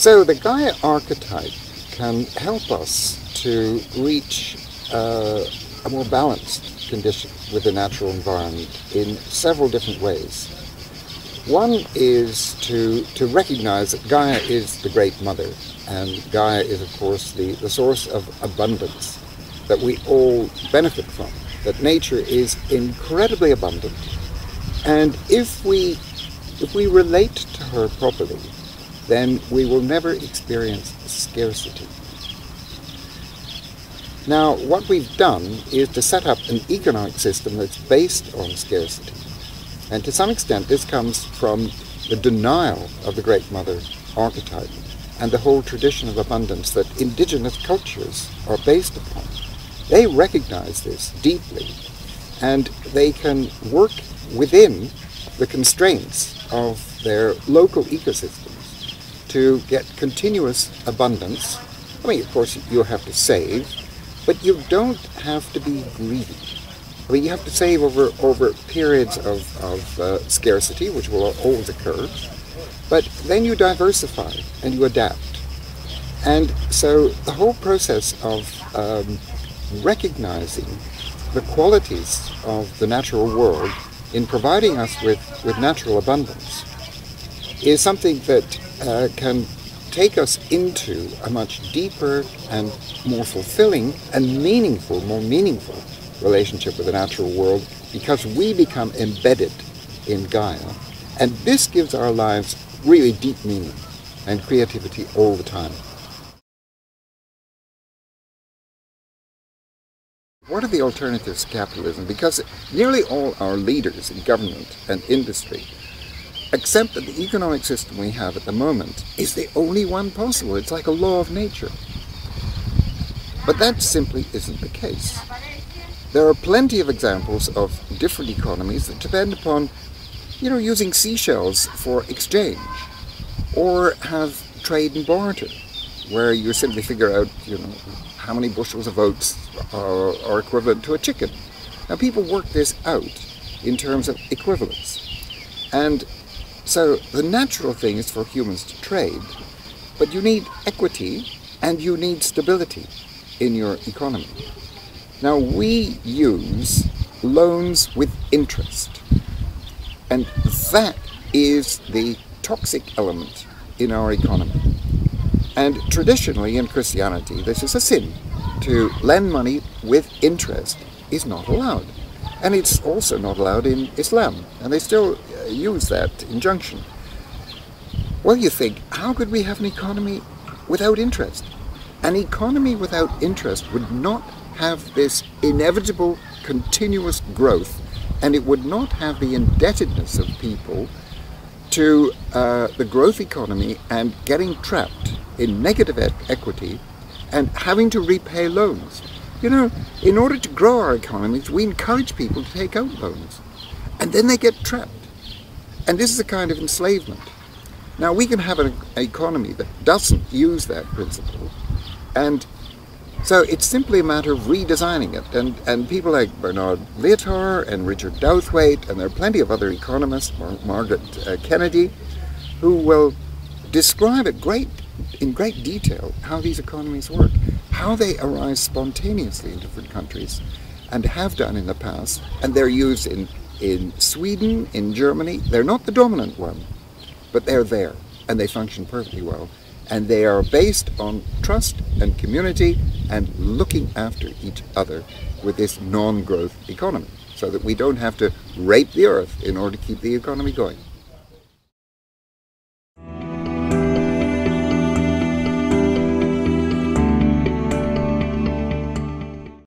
So the Gaia archetype can help us to reach a more balanced condition with the natural environment in several different ways. One is to recognize that Gaia is the Great Mother, and Gaia is, of course, the source of abundance that we all benefit from, that nature is incredibly abundant. And if we relate to her properly, then we will never experience scarcity. Now, what we've done is to set up an economic system that's based on scarcity. And to some extent, this comes from the denial of the Great Mother archetype and the whole tradition of abundance that indigenous cultures are based upon. They recognize this deeply, and they can work within the constraints of their local ecosystems to get continuous abundance. I mean, of course, you have to save, but you don't have to be greedy. I mean, you have to save over periods of scarcity, which will always occur, but then you diversify and you adapt. And so the whole process of recognizing the qualities of the natural world in providing us with natural abundance is something that can take us into a much deeper and more fulfilling and more meaningful relationship with the natural world, because we become embedded in Gaia. And this gives our lives really deep meaning and creativity all the time. What are the alternatives to capitalism? Because nearly all our leaders in government and industry accept that the economic system we have at the moment is the only one possible. It's like a law of nature. But that simply isn't the case. There are plenty of examples of different economies that depend upon, you know, using seashells for exchange, or have trade and barter, where you simply figure out, you know, how many bushels of oats are equivalent to a chicken. Now, people work this out in terms of equivalence. And so the natural thing is for humans to trade, but you need equity and you need stability in your economy. Now, we use loans with interest, and that is the toxic element in our economy. And traditionally in Christianity, this is a sin. To lend money with interest is not allowed. And it's also not allowed in Islam. And they still use that injunction. Well, you think, how could we have an economy without interest? An economy without interest would not have this inevitable, continuous growth. And it would not have the indebtedness of people to the growth economy and getting trapped in negative equity and having to repay loans. You know, in order to grow our economies, we encourage people to take out loans, and then they get trapped. And this is a kind of enslavement. Now, we can have an economy that doesn't use that principle, and so it's simply a matter of redesigning it. And people like Bernard Lietaer and Richard Douthwaite, and there are plenty of other economists, Margaret Kennedy, who will describe it in great detail how these economies work, how they arise spontaneously in different countries, and have done in the past, and they're used in Sweden, in Germany. They're not the dominant one, but they're there, and they function perfectly well, and they are based on trust and community and looking after each other with this non-growth economy, so that we don't have to rape the earth in order to keep the economy going.